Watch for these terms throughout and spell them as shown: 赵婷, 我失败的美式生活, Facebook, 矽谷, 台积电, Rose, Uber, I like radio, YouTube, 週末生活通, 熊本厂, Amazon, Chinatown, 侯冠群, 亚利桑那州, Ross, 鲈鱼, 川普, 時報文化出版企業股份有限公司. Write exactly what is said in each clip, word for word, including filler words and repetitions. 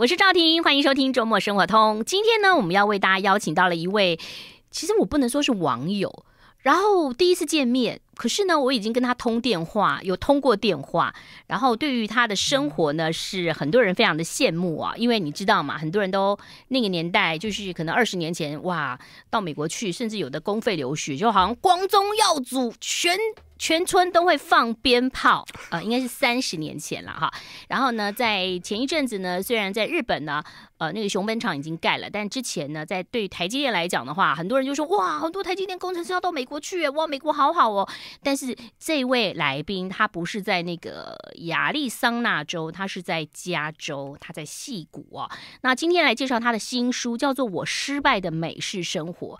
我是赵婷，欢迎收听周末生活通。今天呢，我们要为大家邀请到了一位，其实我不能说是网友，然后第一次见面，可是呢，我已经跟他通电话，有通过电话，然后对于他的生活呢，是很多人非常的羡慕啊，因为你知道嘛，很多人都那个年代就是可能二十年前，哇，到美国去，甚至有的公费留学，就好像光宗耀祖，全。全村都会放鞭炮，呃，应该是三十年前了哈。然后呢，在前一阵子呢，虽然在日本呢，呃，那个熊本厂已经盖了，但之前呢，在对台积电来讲的话，很多人就说哇，很多台积电工程师要到美国去，哇，美国好好哦。但是这位来宾他不是在那个亚利桑那州，他是在加州，他在矽谷啊。那今天来介绍他的新书，叫做《我失败的美式生活》。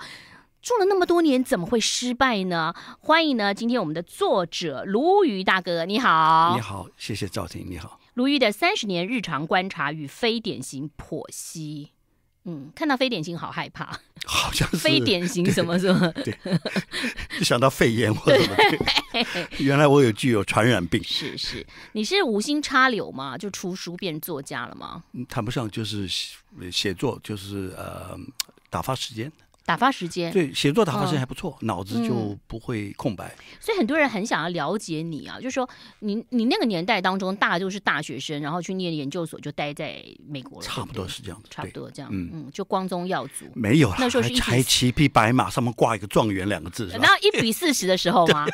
住了那么多年，怎么会失败呢？欢迎呢，今天我们的作者鲈鱼大哥，你好。你好，谢谢赵婷，你好。鲈鱼的三十年日常观察与非典型剖析。嗯，看到非典型好害怕，好像是非典型什么什么，对，就想到肺炎或什么。原来我有具有传染病。是是，你是无心插柳嘛，就出书变作家了吗？谈不上，就是写作，就是呃，打发时间。打发时间，对，写作打发时间还不错，嗯、脑子就不会空白、嗯。所以很多人很想要了解你啊，就是说你你那个年代当中，大就是大学生，然后去念研究所，就待在美国了，差不多是这样子，差不多这样，嗯嗯，就光宗耀祖。没有啦，那时候是还骑一匹白马，上面挂一个状元两个字，然后一比四十的时候吗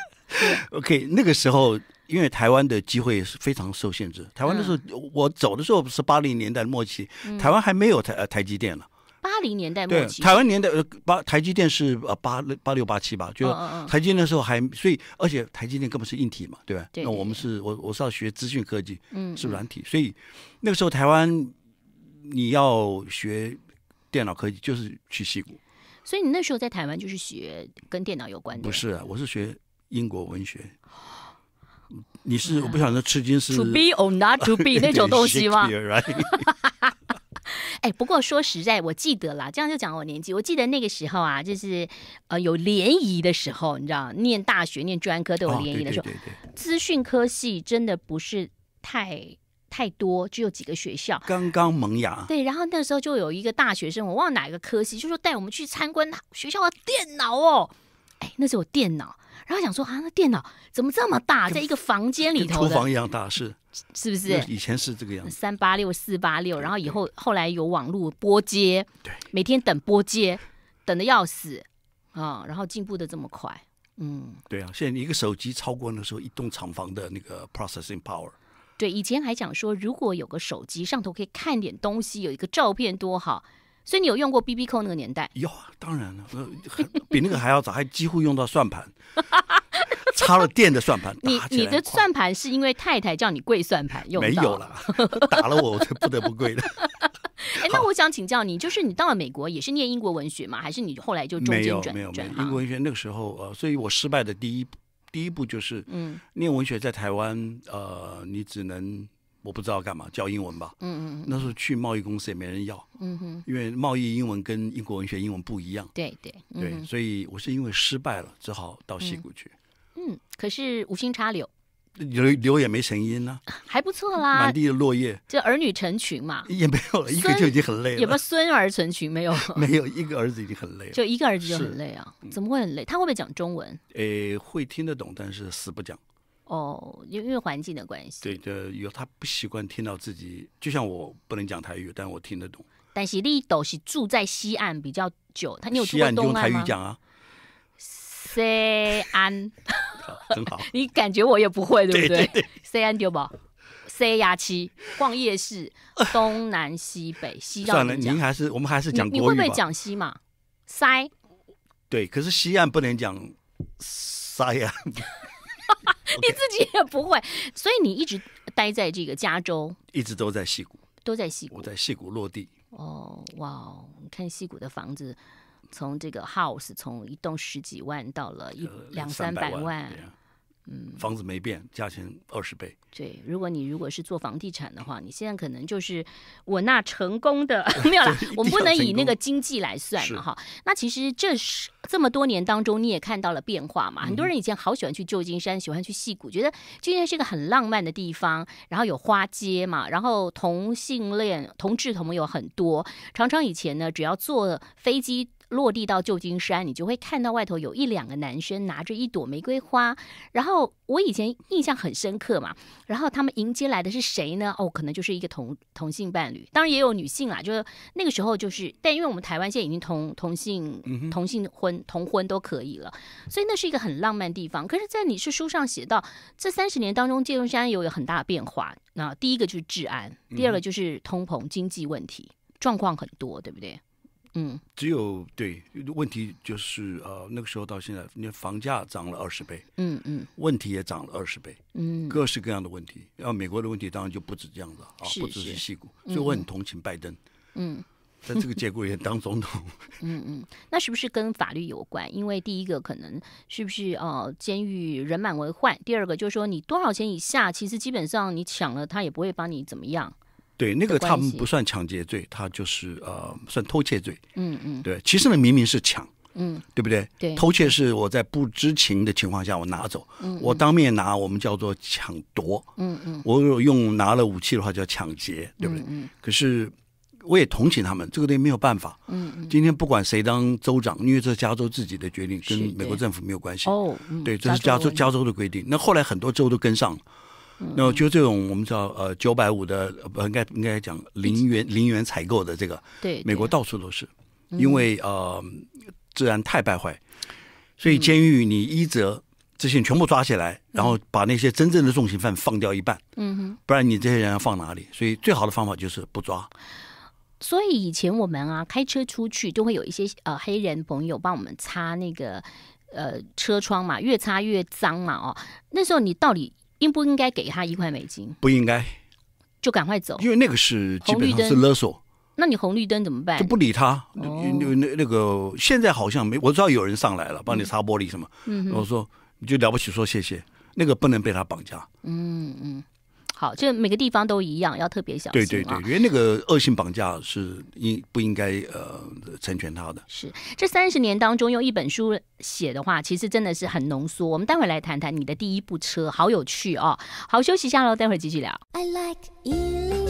？OK， 那个时候。因为台湾的机会是非常受限制。台湾的时候，嗯、我走的时候是八零年代末期，嗯、台湾还没有台、呃、台积电了。八零年代末期，台湾年代呃，台积电是呃八八六八七吧，就台积电的时候还，所以而且台积电根本是硬体嘛，对吧？对对对，那我们是我我是要学资讯科技，嗯，是软体，所以那个时候台湾你要学电脑科技就是去矽谷，所以你那时候在台湾就是学跟电脑有关的，不是啊？我是学英国文学。你是我不晓得吃惊是 to be or not to be 那种东西吗？哎，不过说实在，我记得啦，这样就讲我年纪。我记得那个时候啊，就是呃有联谊的时候，你知道，念大学、念专科都有联谊的时候，哦、对对对对，资讯科系真的不是太。太多，只有几个学校刚刚萌芽。对，然后那时候就有一个大学生，我忘了哪个科系，就说带我们去参观学校的电脑哦。哎，那时候有电脑。然后想说啊，那电脑怎么这么大，在一个房间里头的，跟厨房一样大，是是不是？以前是这个样子，三八六四八六，然后以后后来有网络拨接，对，每天等拨接，等的要死啊、哦！然后进步的这么快，嗯，对啊，现在一个手机超过那时候一栋厂房的那个 processing power。对，以前还讲说，如果有个手机上头可以看点东西，有一个照片多好。所以你有用过 B B 扣那个年代？有啊，当然了，比那个还要早，还几乎用到算盘，插了电的算盘。你你的算盘是因为太太叫你跪算盘用到？没有了，打了我，我就不得不跪了。哎，那我想请教你，就是你到了美国也是念英国文学吗？还是你后来就中间转转？没有没有没有，英国文学那个时候呃，所以我失败的第一第一步就是，嗯，念文学在台湾呃，你只能。我不知道干嘛，教英文吧。嗯嗯，那时候去贸易公司也没人要。嗯哼，因为贸易英文跟英国文学英文不一样。对对、嗯、对，所以我是因为失败了，只好到矽谷去。嗯，可是无心插柳，柳柳也没成荫呢、啊，还不错啦。满地的落叶，这儿女成群嘛，也没有了，一个就已经很累了。有没有孙儿成群？没有，没有，一个儿子已经很累了，就一个儿子就很累啊？怎么会很累？他会不会讲中文？诶，会听得懂，但是死不讲。哦，因为环境的关系。对的，有他不习惯听到自己，就像我不能讲台语，但我听得懂。但是你都是住在西岸比较久，他你有住过东岸吗？西岸用台语讲啊。西安、啊，很好。你感觉我也不会，对不对？对对对，西安丢吧，西牙七逛夜市，东南西北西到。算了，您还是我们还是讲国语吧。你, 你会不会讲西嘛？塞。对，可是西岸不能讲塞啊。你自己也不会，所以你一直待在这个加州，一直都在矽谷，都在矽谷，我在矽谷落地。哦，哇，你看矽谷的房子，从这个 house 从一栋十几万到了一、呃、两三百万，嗯，房子没变，价钱二十倍。对，如果你如果是做房地产的话，你现在可能就是我那成功的没有啦，我们不能以那个经济来算嘛哈。那其实这是这么多年当中，你也看到了变化嘛。很多人以前好喜欢去旧金山，喜欢去矽谷，觉得旧金山是个很浪漫的地方，然后有花街嘛，然后同性恋、同志同盟有很多。常常以前呢，只要坐飞机落地到旧金山，你就会看到外头有一两个男生拿着一朵玫瑰花，然后我以前印象很深刻嘛，然后他们迎接来的是谁呢？哦，可能就是一个同同性伴侣，当然也有女性啦，就是那个时候就是，但因为我们台湾现在已经同同性同性婚同婚都可以了，所以那是一个很浪漫的地方。可是，在你是书上写到，这三十年当中，旧金山有有很大的变化。那、啊、第一个就是治安，第二个就是通膨、经济问题，状况很多，对不对？嗯，只有对问题就是呃，那个时候到现在，你房价涨了二十倍，嗯嗯，问题也涨了二十倍，嗯，各式各样的问题。然后美国的问题当然就不止这样了啊，不只是矽谷，所以我很同情拜登，嗯，在这个节骨眼当总统，嗯嗯，那是不是跟法律有关？因为第一个可能是不是呃，监狱人满为患；第二个就是说你多少钱以下，其实基本上你抢了他也不会把你怎么样。对，那个他们不算抢劫罪，他就是呃算偷窃罪。嗯嗯，对，其实呢明明是抢，嗯，对不对？对，偷窃是我在不知情的情况下我拿走，嗯嗯，我当面拿我们叫做抢夺，嗯嗯，我如果用拿了武器的话叫抢劫，对不对？嗯嗯，可是我也同情他们，这个对没有办法。嗯嗯，今天不管谁当州长，因为这是加州自己的决定，跟美国政府没有关系。哦，嗯，对，这是加州加州的规定。那后来很多州都跟上了。那就这种我们叫呃九百五的，呃、应该应该讲零元零元采购的这个，对，美国到处都是，因为呃治安太败坏，所以监狱你一则这些全部抓起来，然后把那些真正的重刑犯放掉一半，嗯哼，不然你这些人要放哪里？所以最好的方法就是不抓。所以以前我们啊开车出去都会有一些呃黑人朋友帮我们擦那个呃车窗嘛，越擦越脏嘛，哦，那时候你到底应不应该给他一块美金？不应该，就赶快走，因为那个是基本上是勒索。那你红绿灯怎么办？就不理他。哦，那那个现在好像没，我知道有人上来了，帮你擦玻璃什么。嗯，我说你就了不起，说谢谢，那个不能被他绑架。嗯嗯，好，这每个地方都一样，要特别小心啊。对对对，因为那个恶性绑架是应不应该呃成全他的？是这三十年当中，用一本书写的话，其实真的是很浓缩。我们待会来谈谈你的第一部车，好有趣哦。好，休息一下喽，待会儿继续聊。I like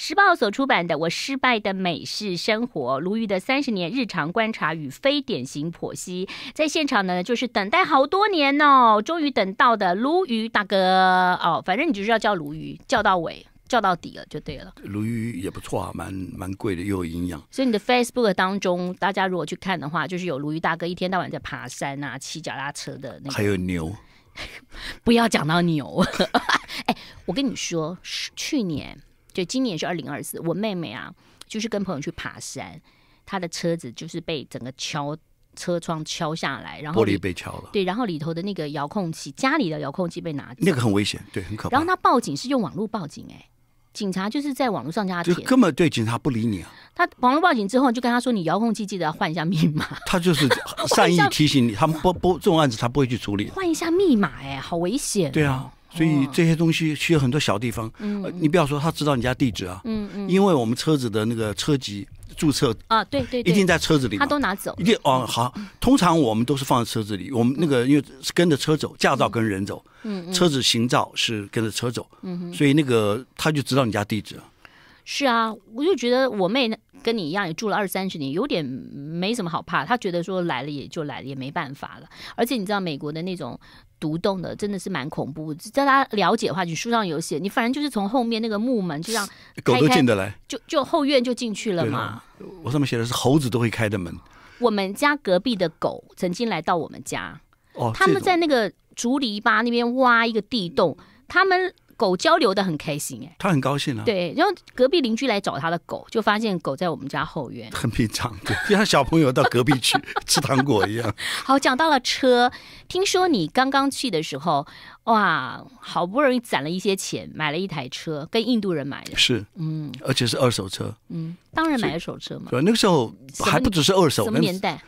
时报所出版的《我失败的美式生活》，卢瑜的三十年日常观察与非典型剖析，在现场呢，就是等待好多年哦，终于等到的卢瑜大哥哦，反正你就是要叫卢瑜，叫到尾，叫到底了就对了。鲈鱼也不错啊，蛮蛮贵的，又有营养。所以你的 Facebook 当中，大家如果去看的话，就是有鲈鱼大哥一天到晚在爬山啊，骑脚踏车的那个。还有牛。不要讲到牛。哎，我跟你说，去年。就今年是二零二四，我妹妹啊，就是跟朋友去爬山，她的车子就是被整个敲车窗敲下来，然后玻璃被敲了，对，然后里头的那个遥控器，家里的遥控器被拿走，那个很危险，对，很可怕。然后她报警是用网络报警，哎、欸，警察就是在网络上加填，就根本对警察不理你啊。她网络报警之后，就跟她说你遥控器记得要换一下密码。她就是善意提醒你，他们不不这种案子她不会去处理，换一下密码，哎、欸，好危险、哦。对啊。所以这些东西需要很多小地方，嗯呃、你不要说他知道你家地址啊，嗯嗯，因为我们车子的那个车籍注册啊，对对对，一定在车子里，他都拿走，一定哦好。通常我们都是放在车子里，我们那个因为是跟着车走，驾照跟人走，嗯，车子行照是跟着车走，嗯，所以那个他就知道你家地址啊。是啊，我就觉得我妹跟你一样也住了二三十年，有点没什么好怕，她觉得说来了也就来了，也没办法了。而且你知道美国的那种独栋的真的是蛮恐怖，在大家了解的话，你书上有写，你反正就是从后面那个木门就让狗都进得来，就就后院就进去了嘛。我上面写的是猴子都会开的门。我们家隔壁的狗曾经来到我们家，哦，他们在那个竹篱笆那边挖一个地洞，他们。狗交流的很开心，哎，他很高兴啊。对，然后隔壁邻居来找他的狗，就发现狗在我们家后院，很平常，对，就像小朋友到隔壁去吃糖果一样。好，讲到了车，听说你刚刚去的时候，哇，好不容易攒了一些钱，买了一台车，跟印度人买的，是，嗯，而且是二手车，嗯，当然买二手车嘛。对，那个时候还不只是二手，什么年代？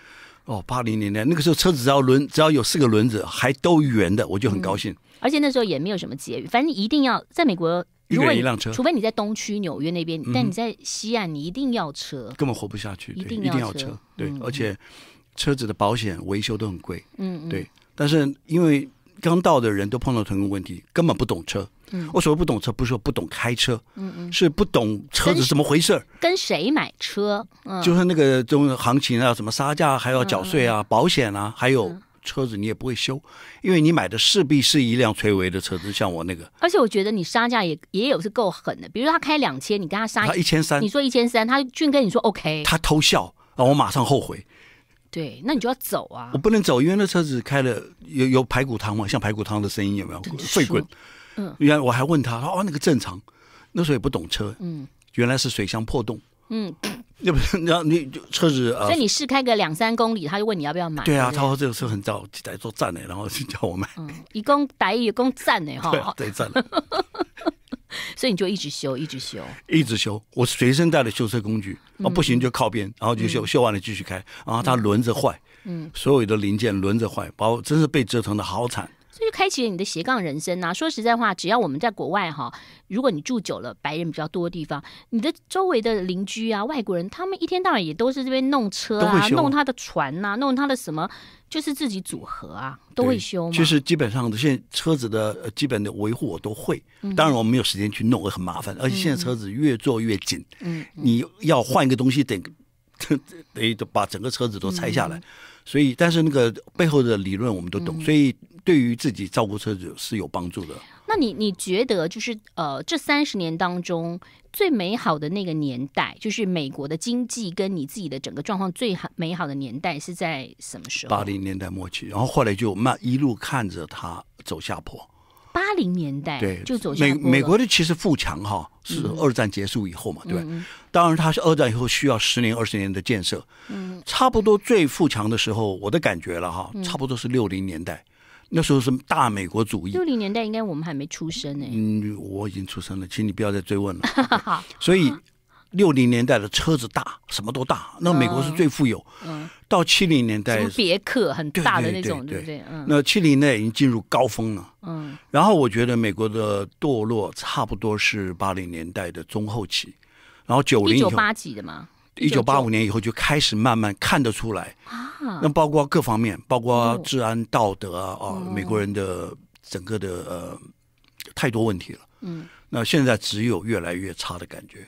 哦，八零年代那个时候车子只要轮只要有四个轮子还都圆的，我就很高兴。嗯、而且那时候也没有什么节约，反正一定要在美国。一个人一辆车，除非你在东区纽约那边，嗯、但你在西岸，你一定要车，根本活不下去。对，一定要车，对，嗯、而且车子的保险维修都很贵，嗯，对。但是因为刚到的人都碰到同一个问题，根本不懂车。嗯，我所谓不懂车，不是说不懂开车，嗯嗯，是不懂车子怎么回事儿，跟谁买车，嗯、就是那个这种行情啊，什么杀价还要缴税啊，嗯、保险啊，还有。嗯车子你也不会修，因为你买的势必是一辆垂危的车子，像我那个。而且我觉得你杀价也也有是够狠的，比如说他开两千，你跟他杀他一千三，你说一千三，他俊跟你说 OK， 他偷笑啊，我马上后悔。对，那你就要走啊。我不能走，因为那车子开了有有排骨汤嘛，像排骨汤的声音有没有？沸滚。嗯。原来我还问他，哦，那个正常，那时候也不懂车，嗯，原来是水箱破洞。嗯。要不然后你就车子啊，所以你试开个两三公里，他就问你要不要买。对啊，他说这个车很早，来做赞呢，然后就叫我买。嗯，一共打一共赞呢哈，对，赞。所以你就一直修，一直修，一直修。我随身带了修车工具，啊，不行就靠边，然后就修，修完了继续开，然后它轮子坏，嗯，所有的零件轮子坏，把我真是被折腾的好惨。所以就开启了你的斜杠人生啊！说实在话，只要我们在国外哈，如果你住久了，白人比较多的地方，你的周围的邻居啊，外国人，他们一天到晚也都是这边弄车啊，弄他的船啊，弄他的什么，就是自己组合啊，都会修嘛。就是基本上的现在车子的基本的维护我都会，嗯、当然我没有时间去弄，很麻烦。而且现在车子越做越紧，嗯，你要换一个东西得得把整个车子都拆下来。嗯、所以，但是那个背后的理论我们都懂，嗯、所以。对于自己照顾车子是有帮助的。那你你觉得就是呃，这三十年当中最美好的那个年代，就是美国的经济跟你自己的整个状况最美好的年代是在什么时候？八零年代末期，然后后来就慢一路看着它走下坡。八零年代对，就走下坡。美美国的其实富强哈是二战结束以后嘛，嗯、对吧？嗯、当然，它是二战以后需要十年二十年的建设。嗯，差不多最富强的时候，我的感觉了哈，差不多是六零年代。嗯那时候是大美国主义，六零年代应该我们还没出生呢、欸。嗯，我已经出生了，请你不要再追问了。所以六零年代的车子大，什么都大，那美国是最富有。嗯，嗯到七零年代，别克很大的那种，对不 对, 对, 对, 对？嗯，那七零年代已经进入高峰了。嗯，然后我觉得美国的堕落差不多是八零年代的中后期，然后九零一九八几的嘛。一九八五年以后就开始慢慢看得出来啊，那包括各方面，包括治安、道德啊，哦、啊，美国人的整个的呃太多问题了。嗯，那现在只有越来越差的感觉。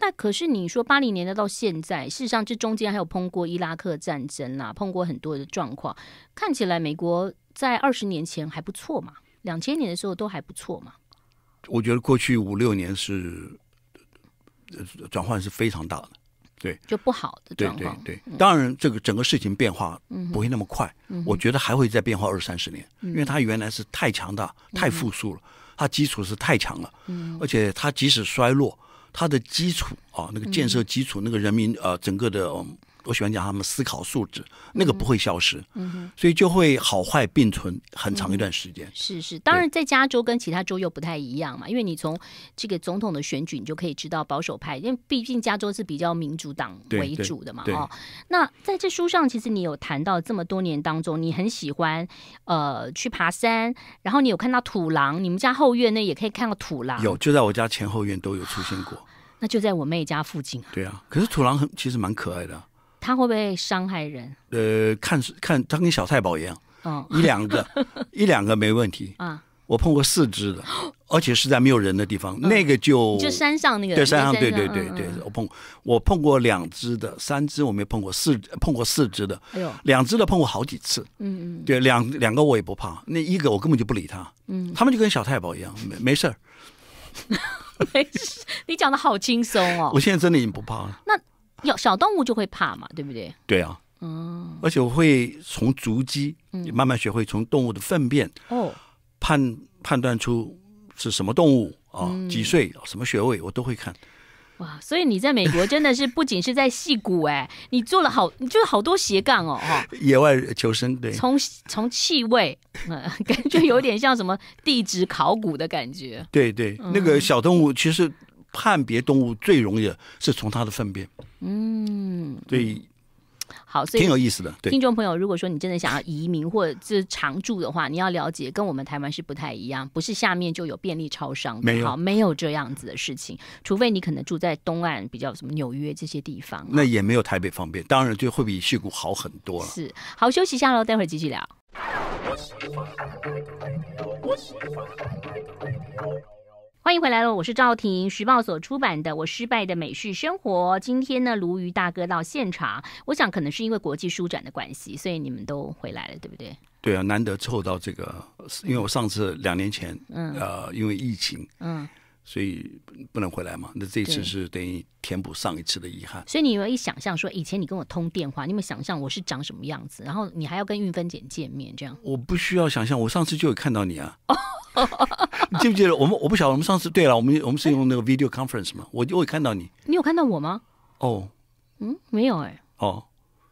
那可是你说八零年代到现在，事实上这中间还有碰过伊拉克战争啦、啊，碰过很多的状况。看起来美国在二十年前还不错嘛，两千年的时候都还不错嘛。我觉得过去五六年是转换是非常大的。对，就不好的状况。对对对，当然这个整个事情变化不会那么快，嗯、我觉得还会再变化二三十年，嗯、因为它原来是太强大、太复苏了，嗯、它基础是太强了，嗯、而且它即使衰落，它的基础啊，那个建设基础，嗯、那个人民呃，整个的、嗯，我喜欢讲他们思考素质，那个不会消失，嗯、所以就会好坏并存很长一段时间。嗯、是是，当然在加州跟其他州又不太一样嘛，因为你从这个总统的选举你就可以知道保守派，因为毕竟加州是比较民主党为主的嘛。哦，那在这书上其实你有谈到这么多年当中，你很喜欢呃去爬山，然后你有看到土狼，你们家后院呢也可以看到土狼，有就在我家前后院都有出现过。那就在我妹家附近啊。对啊，可是土狼很其实蛮可爱的啊。他会不会伤害人？呃，看看他跟小太保一样，哦、一两个一两个没问题啊。我碰过四只的，而且是在没有人的地方，嗯、那个就就山上那个对山上对对对对，嗯、我碰我碰过两只的，三只我没碰过，四碰过四只的，哎呦，两只的碰过好几次，嗯嗯，对两两个我也不怕，那一个我根本就不理他，嗯，他们就跟小太保一样，没没事儿。没事，你讲的好轻松哦。我现在真的已经不怕了。那。有小动物就会怕嘛，对不对？对啊，嗯，而且我会从足迹，嗯、慢慢学会从动物的粪便哦判判断出是什么动物啊，嗯、几岁什么穴位我都会看。哇，所以你在美国真的是不仅是在矽谷哎，欸，你做了好，你做了好多斜杠哦，哈！野外求生，对，从从气味，嗯，感觉有点像什么地质考古的感觉。对对，嗯、那个小动物其实。判别动物最容易的是从它的粪便，嗯，所以好，所以挺有意思的。对听众朋友，如果说你真的想要移民或者常住的话，你要了解跟我们台湾是不太一样，不是下面就有便利超商，没有好没有这样子的事情，除非你可能住在东岸比较什么纽约这些地方、啊、那也没有台北方便，当然就会比矽谷好很多了。是，好，休息一下喽，待会儿继续聊。欢迎回来了，我是赵婷，时报所出版的《我失败的美式生活》。今天呢，鲈鱼大哥到现场，我想可能是因为国际书展的关系，所以你们都回来了，对不对？对啊，难得凑到这个，因为我上次两年前，嗯，呃，因为疫情，嗯，所以不能回来嘛。那这一次是等于填补上一次的遗憾。所以你有没有一想象说，以前你跟我通电话，你有没有想象我是长什么样子？然后你还要跟韵芬姐见面，这样？我不需要想象，我上次就有看到你啊。哦你记不记得我们？我不晓得我们上次对了，我们我们是用那个 video conference 嘛，我我也看到你。你有看到我吗？哦，嗯，没有哎、欸。哦，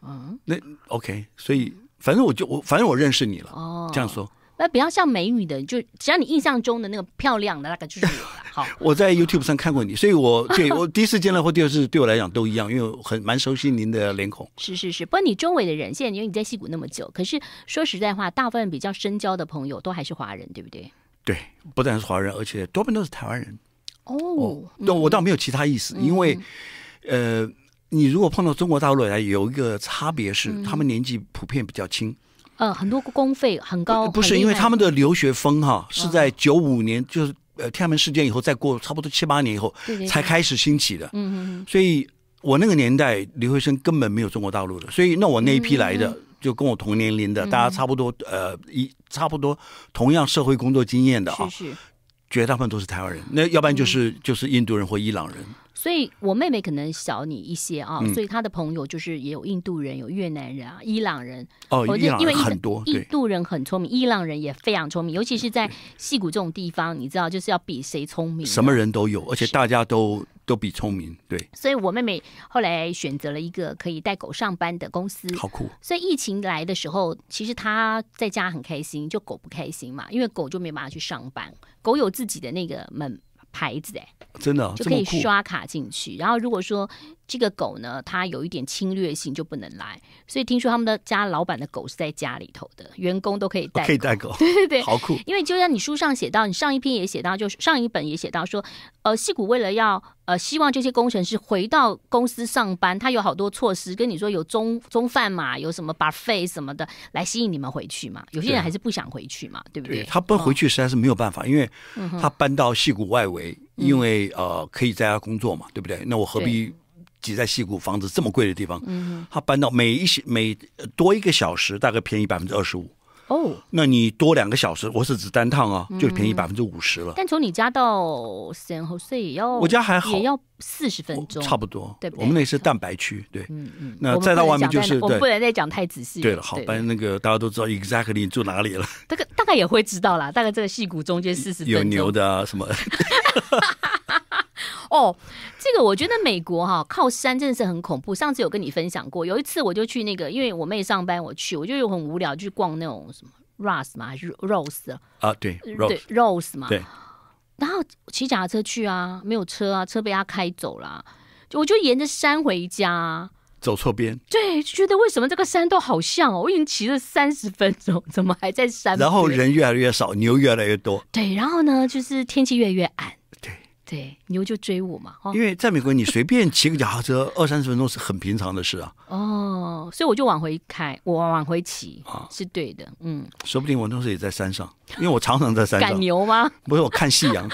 嗯，那 OK， 所以反正我就我反正我认识你了。哦，这样说。那比较像美女的，就只要你印象中的那个漂亮的那个就是我了。好，我在 YouTube 上看过你，所以我对我第一次见到或第二次对我来讲都一样，因为我很蛮熟悉您的脸孔。是是是，不过你周围的人，现在因为你在矽谷那么久，可是说实在话，大部分比较深交的朋友都还是华人，对不对？对，不但是华人，而且多半都是台湾人。哦，哦嗯、我倒没有其他意思，嗯、因为，呃，你如果碰到中国大陆来，有一个差别是，嗯、他们年纪普遍比较轻。呃，很多公费很高。呃、不是，因为他们的留学风哈、啊、是在九五年，就是呃天安门事件以后，再过差不多七八年以后对对对才开始兴起的。嗯嗯。所以我那个年代留学生根本没有中国大陆的，所以那我那一批来的。嗯嗯就跟我同年龄的，大家差不多，呃，一差不多同样社会工作经验的啊，是是绝大部分都是台湾人，那要不然就是、嗯、就是印度人或伊朗人。所以我妹妹可能小你一些啊，嗯、所以她的朋友就是也有印度人、有越南人啊、伊朗人。哦，伊朗人很多。印度人很聪明，伊朗人也非常聪明，尤其是在矽谷这种地方，你知道就是要比谁聪明、啊。什么人都有，而且大家都。都比聪明，对。所以我妹妹后来选择了一个可以带狗上班的公司，好酷。所以疫情来的时候，其实她在家很开心，就狗不开心嘛，因为狗就没办法去上班。狗有自己的那个门牌子，哎，真的、啊、就可以刷卡进去。然后如果说这个狗呢，它有一点侵略性，就不能来。所以听说他们的家老板的狗是在家里头的，员工都可以带狗，可以带狗，对对对，好酷。因为就像你书上写到，你上一篇也写到，就上一本也写到说，呃，矽谷为了要呃，希望这些工程师回到公司上班，他有好多措施，跟你说有中中饭嘛，有什么 buffet 什么的来吸引你们回去嘛。有些人还是不想回去嘛， 对, 对不对？他不回去实在是没有办法，哦、因为他搬到矽谷外围，嗯、因为呃可以在家工作嘛，对不对？那我何必挤在矽谷房子这么贵的地方？嗯、他搬到每一每多一个小时大概便宜百分之二十五。哦，那你多两个小时，我是指单趟啊，就便宜百分之五十了。但从你家到San Jose也要，我家还好，也要四十分钟，差不多，对不对？我们那是蛋白区，对，嗯嗯。那再到外面就是，我们不能再讲太仔细。对了，好，反正那个大家都知道 exactly 你住哪里了，大概大概也会知道啦。大概这个矽谷中间四十分钟有牛的啊什么。哦，这个我觉得美国哈、啊、靠山真的是很恐怖。上次有跟你分享过，有一次我就去那个，因为我妹上班，我去，我就很无聊，去逛那种什么 Ross 嘛，还是 Rose 啊？对 ，Rose 对 Rose 嘛。对。然后骑脚踏车去啊，没有车啊，车被他开走了、啊，我就沿着山回家、啊。走错边，对，觉得为什么这个山都好像哦，我已经骑了三十分钟，怎么还在山边？然后人越来越少，牛越来越多。对，然后呢，就是天气越来越暗。对。对，牛就追我嘛，哦、因为在美国你随便骑个脚踏车二三十分钟是很平常的事啊。哦，所以我就往回开，我往回骑、啊、是对的，嗯。说不定我那时候也在山上，因为我常常在山上。赶牛吗？不是，我看夕阳。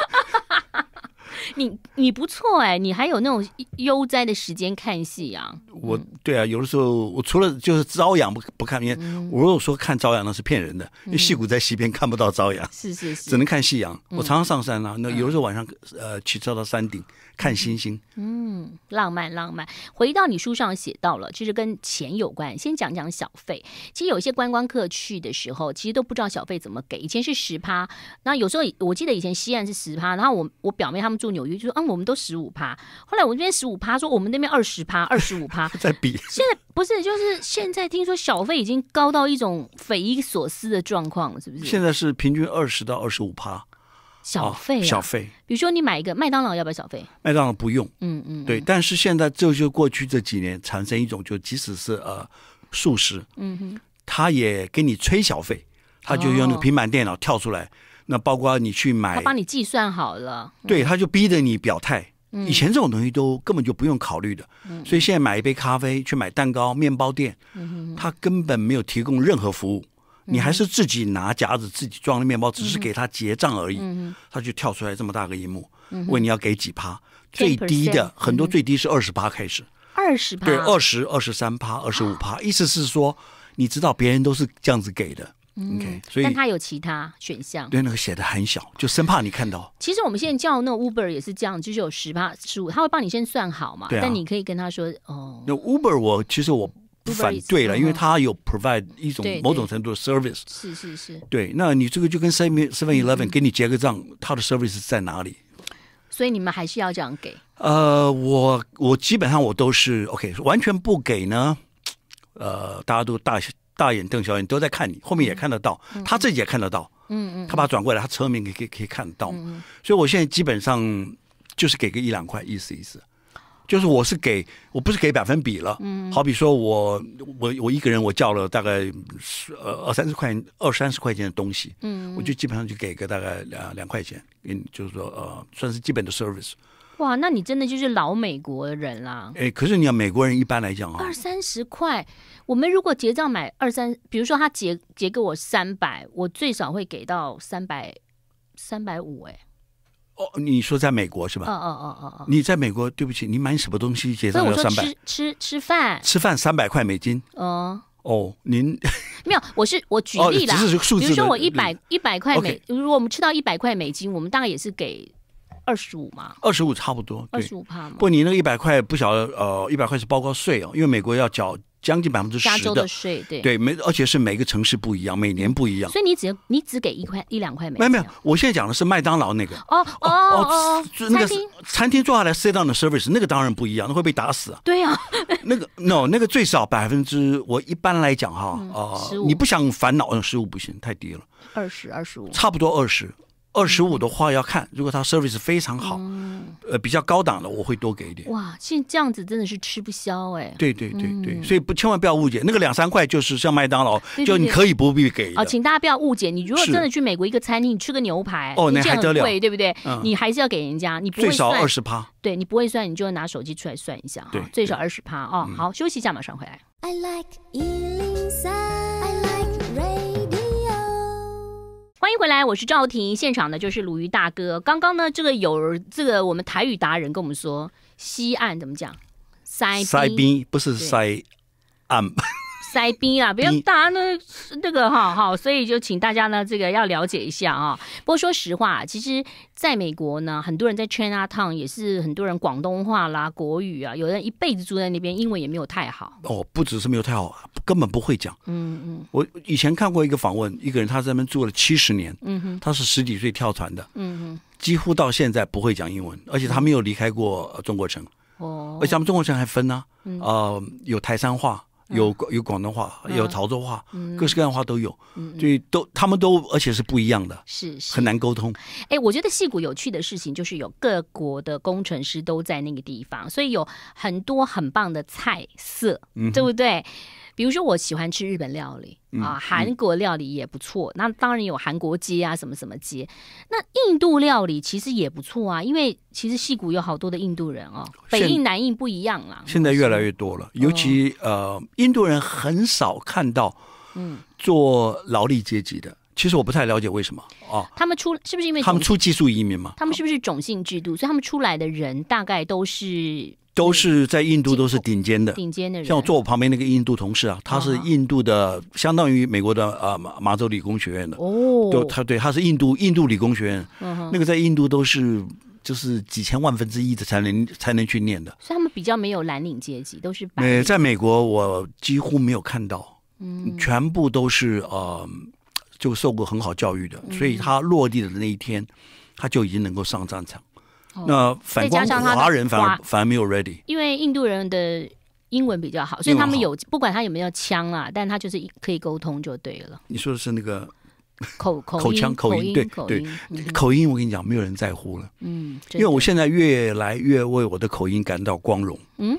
你你不错哎、欸，你还有那种悠哉的时间看夕阳。我对啊，有的时候我除了就是朝阳不不看，因为、嗯、我如果说看朝阳那是骗人的，嗯、因为矽谷在西边看不到朝阳，是是是，只能看夕阳。嗯、我常常上山啊，那有的时候晚上、嗯、呃骑车到山顶看星星，嗯，浪漫浪漫。回到你书上写到了，就是跟钱有关。先讲讲小费，其实有些观光客去的时候，其实都不知道小费怎么给。以前是十趴，那有时候我记得以前西岸是十趴，然后我我表妹他们住纽约就说，嗯，我们都十五趴。后来我们这边十五趴，说我们那边二十趴，二十五趴。在比。现在不是，就是现在听说小费已经高到一种匪夷所思的状况了，是不是？现在是平均二十到二十五趴。小费、啊哦、小费。比如说你买一个麦当劳，要不要小费？麦当劳不用，嗯嗯，嗯对。但是现在这就过去这几年产生一种，就即使是呃素食，嗯哼，他也给你催小费，他就用那个平板电脑跳出来，哦、那包括你去买，他帮你计算好了，嗯、对，他就逼着你表态。以前这种东西都根本就不用考虑的，嗯、所以现在买一杯咖啡去买蛋糕、面包店，嗯、它根本没有提供任何服务，嗯、你还是自己拿夹子自己装的面包，嗯、只是给他结账而已，嗯、他就跳出来这么大个一幕，嗯、问你要给几趴，最低的、嗯、很多最低是二十趴开始，二十趴对，二十、二十三趴、二十五趴，意思是说你知道别人都是这样子给的。OK， 所以但他有其他选项，对那个写的很小，就生怕你看到。其实我们现在叫那 Uber 也是这样，就是有十趴、十五，他会帮你先算好嘛。对啊、但你可以跟他说哦。那 Uber 我其实我反对了， is, 因为他有 provide 一种某种程度的 service。是是是。对，那你这个就跟 Seven Eleven 给你结个账，嗯、他的 service 在哪里？所以你们还是要这样给。呃，我我基本上我都是 OK， 完全不给呢。呃，大家都大。大眼瞪小眼都在看你，后面也看得到，嗯、他自己也看得到，嗯嗯，他把他转过来，他侧面可以可以看得到，嗯、所以我现在基本上就是给个一两块，意思意思，就是我是给我不是给百分比了，嗯，好比说我我我一个人我叫了大概呃二三十块二三十块钱的东西，嗯，我就基本上就给个大概两两块钱，嗯，就是说呃算是基本的 service。哇，那你真的就是老美国人啦！哎，可是你要美国人一般来讲啊，二三十块，我们如果结账买二三，比如说他结结给我三百，我最少会给到三百三百五哎。哦，你说在美国是吧？哦哦哦哦哦，你在美国，对不起，你买什么东西结账要三百？吃吃吃饭，吃饭三百块美金。哦哦，您没有，我是我举例啦，比如说我一百一百块美，如果我们吃到一百块美金，我们大概也是给。二十五嘛，二十五差不多，二十五趴嘛。不过你那个一百块不晓得，呃，一百块是包括税哦，因为美国要缴将近百分之十的加州的税，对对，每而且是每个城市不一样，每年不一样。所以你只你只给一块一两块美金。没有没有，我现在讲的是麦当劳那个哦哦哦，那个餐厅做下来 sit down 的 service 那个当然不一样，那会被打死啊。对啊，那个 no 那个最少百分之我一般来讲哈啊，你不想烦恼，十五不行，太低了，二十二十五，差不多二十。二十五的话要看，如果他 service 非常好，嗯、呃，比较高档的，我会多给一点。哇，现在这样子真的是吃不消哎、欸。对对对对，嗯、所以不千万不要误解，那个两三块就是像麦当劳，对对对就你可以不必给的。哦，请大家不要误解，你如果真的去美国一个餐厅，你吃个牛排，哦，那还得了，对不对？嗯、你还是要给人家，你不会算最少二十趴。对你不会算，你就拿手机出来算一下，对，对最少二十趴哦。嗯、好，休息一下，马上回来。I like inside, I like rain.欢迎回来，我是赵婷，现场的就是鲈鱼大哥。刚刚呢，这个有这个我们台语达人跟我们说，西岸怎么讲？塞塞边不是塞岸，塞边啊！不要大家呢那个哈哈，所以就请大家呢这个要了解一下啊。不过说实话，其实在美国呢，很多人在 Chinatown 也是很多人广东话啦、国语啊，有人一辈子住在那边，英文也没有太好。哦，不只是没有太好。根本不会讲，嗯嗯，我以前看过一个访问，一个人他在那边住了七十年，嗯哼，他是十几岁跳船的，嗯哼，几乎到现在不会讲英文，而且他没有离开过中国城，哦，而且他们中国城还分呢，呃，有台山话，有有广东话，有潮州话，各式各样的话都有，所以都他们都而且是不一样的，是很难沟通。哎，我觉得矽谷有趣的事情就是有各国的工程师都在那个地方，所以有很多很棒的菜色，对不对？比如说，我喜欢吃日本料理、嗯、啊，韩国料理也不错。嗯、那当然有韩国街啊，什么什么街。那印度料理其实也不错啊，因为其实矽谷有好多的印度人哦，北印南印不一样啦。现在越来越多了，尤其、哦、呃，印度人很少看到，嗯，做劳力阶级的。嗯其实我不太了解为什么啊？他们出是不是因为他们出技术移民嘛？他们是不是种姓制度？所以他们出来的人大概都是都是在印度都是顶尖的顶尖的人。像我坐我旁边那个印度同事啊，他是印度的，相当于美国的啊马麻州理工学院的哦，对，他对他是印度印度理工学院，那个在印度都是就是几千万分之一的才能才能去念的，所以他们比较没有蓝领阶级，都是白。在美国我几乎没有看到，嗯，全部都是呃。就受过很好教育的，所以他落地的那一天，他就已经能够上战场。哦、那反观华人反而反而没有 ready， 因为印度人的英文比较好，所以他们有不管他有没有枪啊，但他就是可以沟通就对了。你说的是那个口口口腔口音，对对，口音我跟你讲，没有人在乎了。嗯，因为我现在越来越为我的口音感到光荣。嗯，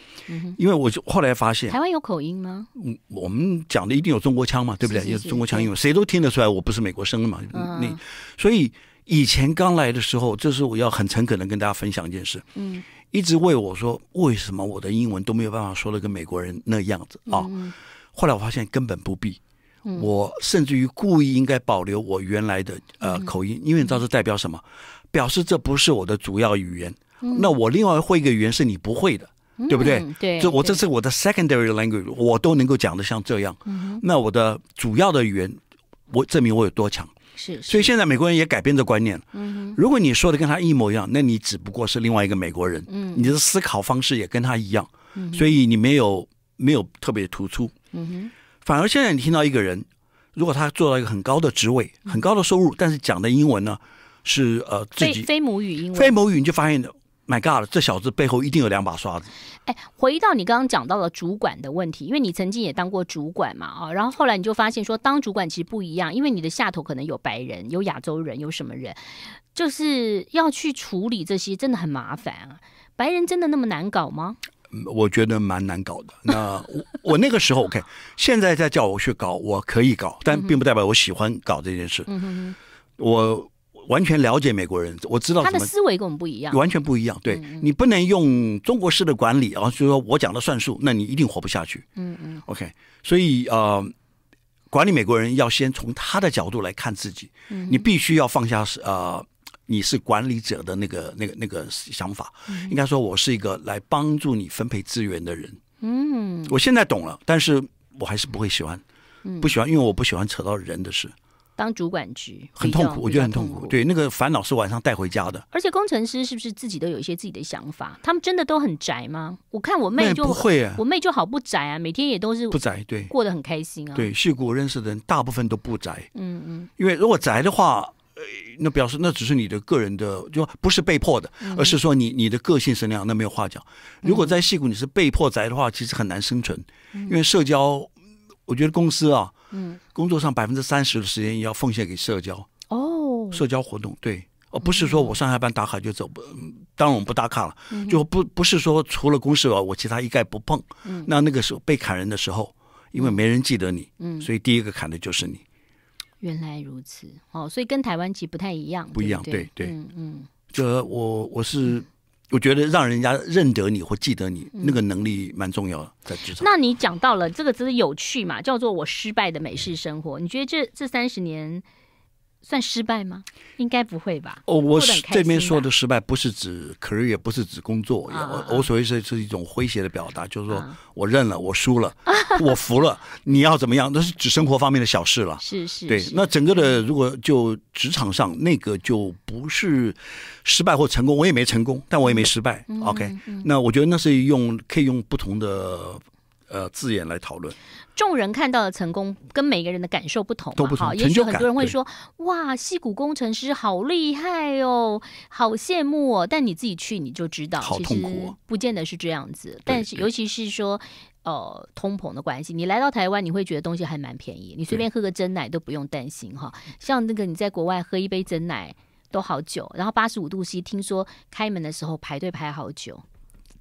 因为我就后来发现，台湾有口音吗？嗯，我们讲的一定有中国腔嘛，对不对？有中国腔，因为谁都听得出来，我不是美国生的嘛。嗯，所以以前刚来的时候，这是我要很诚恳的跟大家分享一件事。嗯，一直为我说，为什么我的英文都没有办法说的跟美国人那样子啊？后来我发现根本不必。我甚至于故意应该保留我原来的呃口音，因为你知道这代表什么？表示这不是我的主要语言。那我另外会一个语言是你不会的，对不对？对，这我这是我的 secondary language， 我都能够讲得像这样。那我的主要的语言，我证明我有多强。是，所以现在美国人也改变这观念了。如果你说的跟他一模一样，那你只不过是另外一个美国人。你的思考方式也跟他一样，所以你没有没有特别突出。嗯哼。反而现在你听到一个人，如果他做到一个很高的职位、很高的收入，但是讲的英文呢是呃自己非母语英文，非母语你就发现 ，My God， 这小子背后一定有两把刷子。哎，回到你刚刚讲到了主管的问题，因为你曾经也当过主管嘛啊，然后后来你就发现说，当主管其实不一样，因为你的下头可能有白人、有亚洲人、有什么人，就是要去处理这些真的很麻烦啊。白人真的那么难搞吗？我觉得蛮难搞的。那 我, 我那个时候 ，OK， 现在再叫我去搞，我可以搞，但并不代表我喜欢搞这件事。嗯、我完全了解美国人，我知道他的思维跟我们不一样，完全不一样。对、嗯、你不能用中国式的管理，然后就说我讲的算数，那你一定活不下去。嗯嗯 ，OK， 所以呃，管理美国人要先从他的角度来看自己，嗯、你必须要放下呃。你是管理者的那个、那个、那个想法，嗯、应该说我是一个来帮助你分配资源的人。嗯，我现在懂了，但是我还是不会喜欢，嗯、不喜欢，因为我不喜欢扯到人的事。当主管局很痛苦，我觉得很痛苦。对，那个烦恼是晚上带回家的。而且工程师是不是自己都有一些自己的想法？他们真的都很宅吗？我看我妹就不会啊，我妹就好不宅啊，每天也都是不宅，对，过得很开心啊。对，戏骨认识的人大部分都不宅。嗯嗯，因为如果宅的话。呃，那表示那只是你的个人的，就不是被迫的，而是说你你的个性是那样，那没有话讲。如果在矽谷你是被迫宅的话，其实很难生存，因为社交，我觉得公司啊，嗯，工作上百分之三十的时间也要奉献给社交哦，社交活动对，而不是说我上下班打卡就走，当然我们不打卡了，就不不是说除了公事啊，我其他一概不碰。那那个时候被砍人的时候，因为没人记得你，嗯，所以第一个砍的就是你。原来如此哦，所以跟台湾其实不太一样，不一样，对对，嗯嗯，这我我是我觉得让人家认得你或记得你那个能力蛮重要的，在职场。那你讲到了这个真的有趣嘛，叫做我失败的美式生活，你觉得这这三十年算失败吗？应该不会吧？哦，我这边说的失败不是指 career， 不是指工作，我所谓是是一种诙谐的表达，就是说我认了，我输了。我服了，你要怎么样？那是指生活方面的小事了。是是，对。那整个的，如果就职场上那个，就不是失败或成功。我也没成功，但我也没失败。嗯、OK，、嗯、那我觉得那是用可以用不同的呃字眼来讨论。众人看到的成功跟每个人的感受不同，都不同。也许很多人会说：“哇，矽谷工程师好厉害哦，好羡慕哦。”但你自己去你就知道，好痛苦、哦，不见得是这样子。但是尤其是说。呃，通膨的关系，你来到台湾，你会觉得东西还蛮便宜，你随便喝个珍奶都不用担心哈。像那个你在国外喝一杯珍奶都好久，然后八十五度 C， 听说开门的时候排队排好久。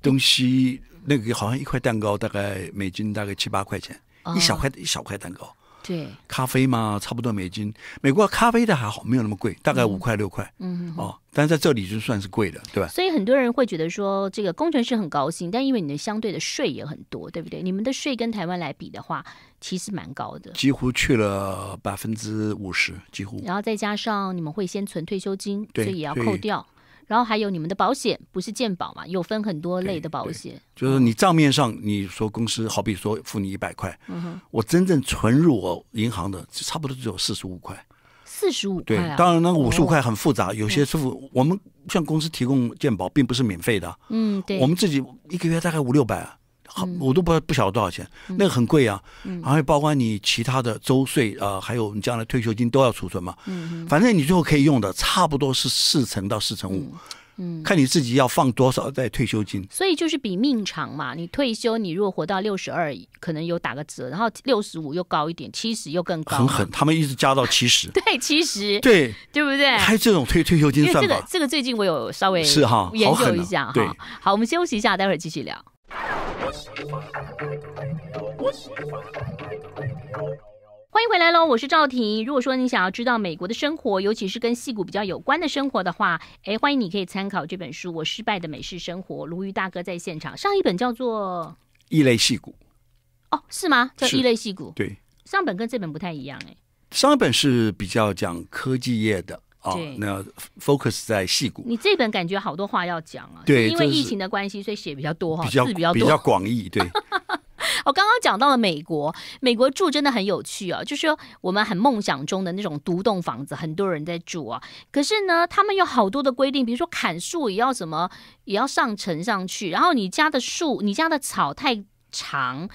东西那个好像一块蛋糕大概美金大概七八块钱，哦、一小块一小块蛋糕。对，咖啡嘛，差不多美金。美国咖啡的还好，没有那么贵，大概五块六块。嗯，哦，但是在这里就算是贵的，对吧？所以很多人会觉得说，这个工程师很高兴，但因为你的相对的税也很多，对不对？你们的税跟台湾来比的话，其实蛮高的，几乎去了百分之五十，几乎。然后再加上你们会先存退休金，所以也要扣掉。然后还有你们的保险，不是健保嘛？有分很多类的保险。就是你账面上，你说公司好比说付你一百块，嗯、我真正存入我银行的差不多只有四十五块。四十五块、啊，对，当然那五十五块很复杂，哦、有些是付、嗯、我们向公司提供健保，并不是免费的。嗯，对，我们自己一个月大概五六百、啊。好，我都不知道不晓得多少钱，嗯、那个很贵啊。嗯、然后包括你其他的周岁啊、呃，还有你将来退休金都要储存嘛。嗯、反正你最后可以用的差不多是四成到四成五，嗯、嗯，看你自己要放多少在退休金。所以就是比命长嘛，你退休你如果活到六十二，可能有打个折，然后六十五又高一点，七十又更高。很狠，他们一直加到七十。对，七十。对，对不对？还这种退退休金算法。因为这个这个最近我有稍微是哈研究一下哈、啊。好，我们休息一下，待会儿继续聊。欢迎回来喽，我是赵婷。如果说你想要知道美国的生活，尤其是跟矽谷比较有关的生活的话，哎，欢迎你可以参考这本书《我失败的美式生活》，鲈鱼大哥在现场。上一本叫做《异类矽谷》，哦，是吗？叫《异类矽谷》？对，上本跟这本不太一样哎。上一本是比较讲科技业的。哦，那 focus 在矽谷。你这本感觉好多话要讲啊，对，因为疫情的关系，所以写比较多哈，字比较多，比较广义。对，我刚刚讲到了美国，美国住真的很有趣啊，就是我们很梦想中的那种独栋房子，很多人在住啊。可是呢，他们有好多的规定，比如说砍树也要什么，也要上层上去，然后你家的树，你家的草太长，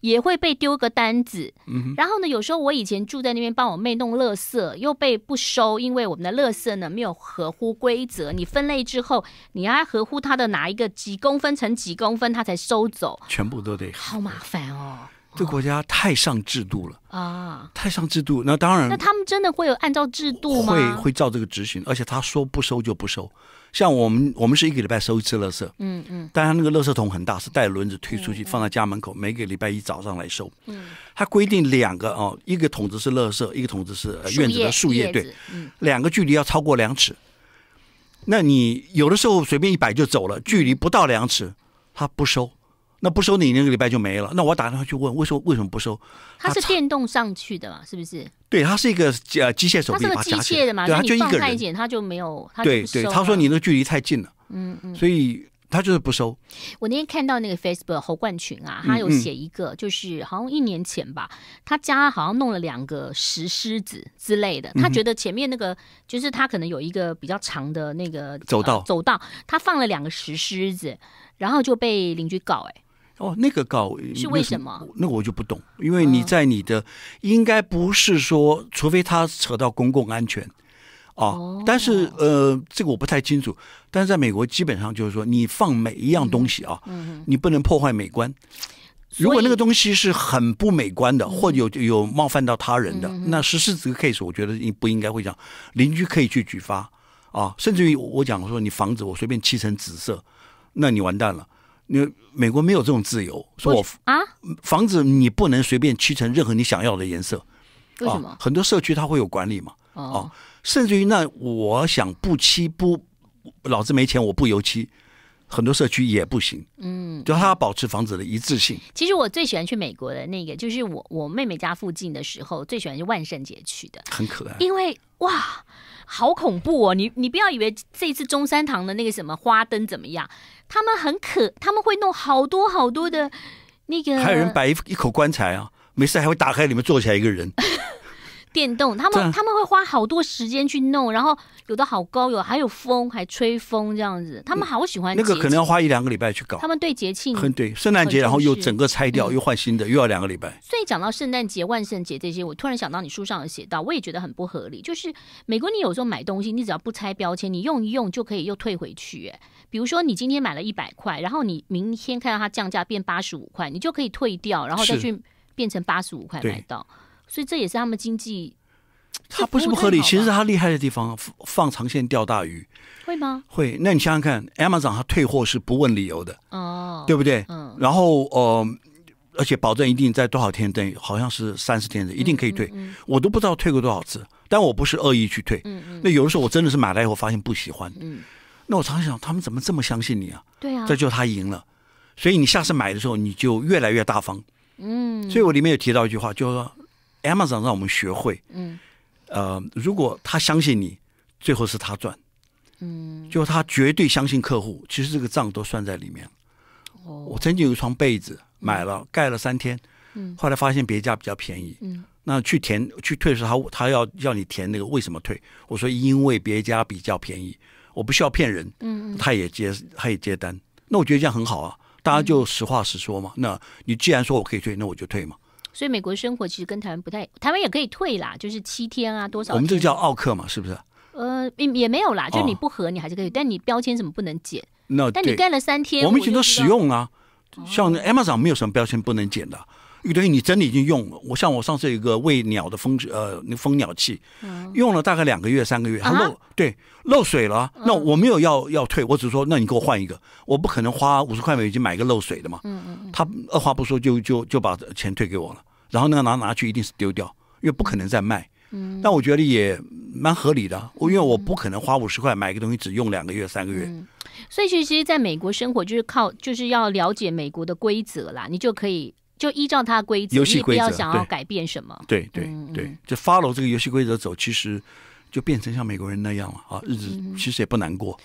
也会被丢个单子。嗯，然后呢，有时候我以前住在那边帮我妹弄垃圾，又被不收，因为我们的垃圾呢没有合乎规则，你分类之后你要合乎它的哪一个几公分乘几公分它才收走，全部都得好麻烦哦。这国家太上制度了啊，太上制度。那当然，那他们真的会有按照制度吗？会会照这个执行，而且他说不收就不收。像我们我们是一个礼拜收一次垃圾，嗯嗯，但他那个垃圾桶很大，是带轮子推出去，嗯嗯，放在家门口，每个礼拜一早上来收。嗯，他规定两个哦，一个桶子是垃圾，一个桶子是院子的树叶，对，嗯，两个距离要超过两尺。那你有的时候随便一摆就走了，距离不到两尺，他不收。那不收你那个礼拜就没了。那我打电话去问，为什么为什么不收？它是电动上去的嘛，是不是？对，它是一个呃机械手臂，它是个机械的嘛，对，它就一个人。太紧，它就没有。对对，他说你那个距离太近了，嗯嗯，所以他就是不收。我那天看到那个 Facebook 侯冠群啊，他有写一个，嗯嗯，就是好像一年前吧，他家好像弄了两个石狮子之类的。他觉得前面那个，嗯，就是他可能有一个比较长的那个走道，呃、走道他放了两个石狮子，然后就被邻居告哎。哦，那个搞是为什么？那我就不懂，因为你在你的，嗯，应该不是说，除非他扯到公共安全啊，哦，但是呃，这个我不太清楚。但是在美国，基本上就是说，你放每一样东西啊，嗯，你不能破坏美观。如果那个东西是很不美观的，或者有有冒犯到他人的，嗯，那实施这个 case， 我觉得你不应该会讲，邻居可以去举发啊，甚至于我讲说，你房子我随便漆成紫色，那你完蛋了。因为美国没有这种自由，说我啊，房子你不能随便漆成任何你想要的颜色，为什么？啊，很多社区它会有管理嘛，哦，啊，甚至于那我想不漆不，老子没钱我不油漆，很多社区也不行，嗯，就它保持房子的一致性。其实我最喜欢去美国的那个，就是我我妹妹家附近的时候，最喜欢是万圣节去的，很可爱，因为哇。好恐怖哦！你你不要以为这一次中山堂的那个什么花灯怎么样，他们很可，他们会弄好多好多的那个，还有人摆一一口棺材啊，没事还会打开里面坐起来一个人。电动，他们他们会花好多时间去弄，然后有的好高，有还有风，还吹风这样子，他们好喜欢节庆。那个可能要花一两个礼拜去搞。他们对节庆很对，圣诞节然后又整个拆掉，嗯，又换新的，又要两个礼拜。所以讲到圣诞节、万圣节这些，我突然想到你书上有写到，我也觉得很不合理。就是美国，你有时候买东西，你只要不拆标签，你用一用就可以又退回去。哎，比如说你今天买了一百块，然后你明天看到它降价变八十五块，你就可以退掉，然后再去变成八十五块买到。所以这也是他们经济，他不是不合理，其实他厉害的地方放长线钓大鱼，会吗？会。那你想想看 ，Amazon 他退货是不问理由的，哦，对不对？嗯。然后呃，而且保证一定在多少天，等于好像是三十天的，一定可以退，嗯嗯嗯。我都不知道退过多少次，但我不是恶意去退。嗯嗯。那有的时候我真的是买来以后发现不喜欢，嗯，那我常想他们怎么这么相信你啊？对啊。这就他赢了，所以你下次买的时候你就越来越大方。嗯。所以我里面有提到一句话，就是说。Amazon 让我们学会，嗯，呃，如果他相信你，最后是他赚，嗯，就他绝对相信客户，其实这个账都算在里面。哦，我曾经有一床被子买了，盖了三天，嗯，后来发现别家比较便宜，嗯，那去填去退的时候，他他要要你填那个为什么退，我说因为别家比较便宜，我不需要骗人，嗯，他也接他也接单，那我觉得这样很好啊，大家就实话实说嘛，嗯，那你既然说我可以退，那我就退嘛。所以美国生活其实跟台湾不太，台湾也可以退啦，就是七天啊，多少天？我们这个叫奥客嘛，是不是？呃，也没有啦，就是你不合你还是可以，哦、但你标签怎么不能剪？那但你盖了三天，我们以前都使用啊，像 Amazon 没有什么标签不能剪的。一堆你真的已经用了，我像我上次有一个喂鸟的蜂呃那蜂鸟器，嗯、用了大概两个月三个月，它漏、啊、对漏水了，嗯、那我没有要要退，我只说那你给我换一个，我不可能花五十块美金买一个漏水的嘛，嗯嗯嗯，他二话不说就就就把钱退给我了，然后那个拿拿去一定是丢掉，因为不可能再卖，嗯，但我觉得也蛮合理的，因为我不可能花五十块买一个东西只用两个月三个月。嗯，所以其实在美国生活就是靠就是要了解美国的规则啦，你就可以。就依照它的规则，你不要想要改变什么。对对对，就 follow 这个游戏规则走，其实就变成像美国人那样了啊，日子其实也不难过。嗯、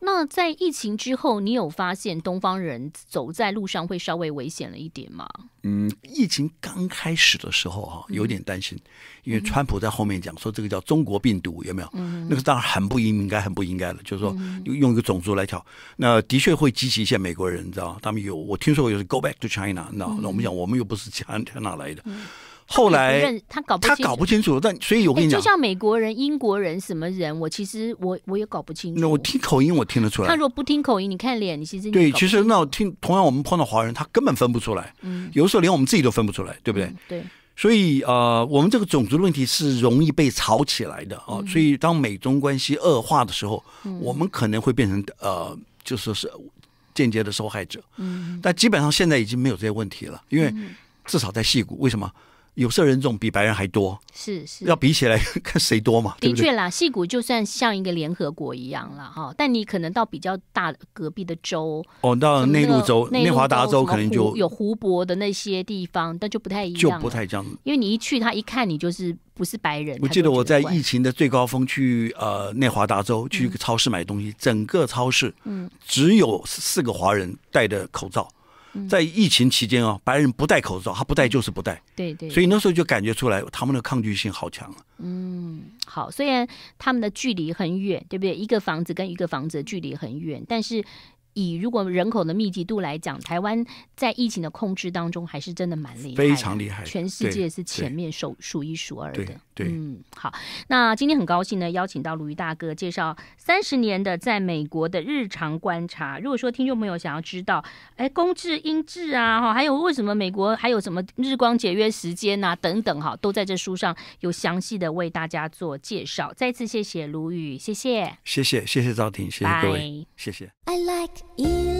那在疫情之后，你有发现东方人走在路上会稍微危险了一点吗？嗯，疫情刚开始的时候啊，有点担心，嗯、因为川普在后面讲说这个叫中国病毒，有没有？嗯、那个当然很不应该，很不应该了，就是说用一个种族来挑，那的确会激起一些美国人，你知道他们有我听说有 go back to China， 那、嗯、那我们讲我们又不是 China 来的。嗯，后来他搞他搞不清楚，但所以我跟你讲，就像美国人、英国人什么人，我其实我我也搞不清楚。那我听口音我听得出来。他如果不听口音，你看脸，你其实对，其实那听同样我们碰到华人，他根本分不出来。嗯，有时候连我们自己都分不出来，对不对？嗯、对。所以呃，我们这个种族问题是容易被炒起来的啊。嗯、所以当美中关系恶化的时候，嗯、我们可能会变成呃，就是是间接的受害者。嗯。但基本上现在已经没有这些问题了，因为至少在矽谷，为什么？有色人种比白人还多，是是，要比起来看谁多嘛？的确啦，矽谷就算像一个联合国一样啦，哈，但你可能到比较大隔壁的州，哦，到内陆州、内华达州可能就有湖泊的那些地方，但就不太一样，就不太这样子，因为你一去，他一看你就是不是白人。我记得我在疫情的最高峰去呃内华达州去一个超市买东西，整个超市嗯只有四个华人戴的口罩。在疫情期间啊，白人不戴口罩，他不戴就是不戴。对对，所以那时候就感觉出来他们的抗拒性好强啊。嗯，好，虽然他们的距离很远，对不对？一个房子跟一个房子的距离很远，但是以如果人口的密集度来讲，台湾在疫情的控制当中还是真的蛮厉害的，非常厉害，全世界是前面数数一数二的。对，对，嗯，好，那今天很高兴呢，邀请到鲁豫大哥介绍三十年的在美国的日常观察。如果说听众朋友想要知道，哎，公制、英制啊，哈，还有为什么美国还有什么日光节约时间啊，等等哈，都在这书上有详细的为大家做介绍。再次谢谢鲁豫，谢谢，谢谢，谢谢赵婷，谢谢各位，谢谢。I like you.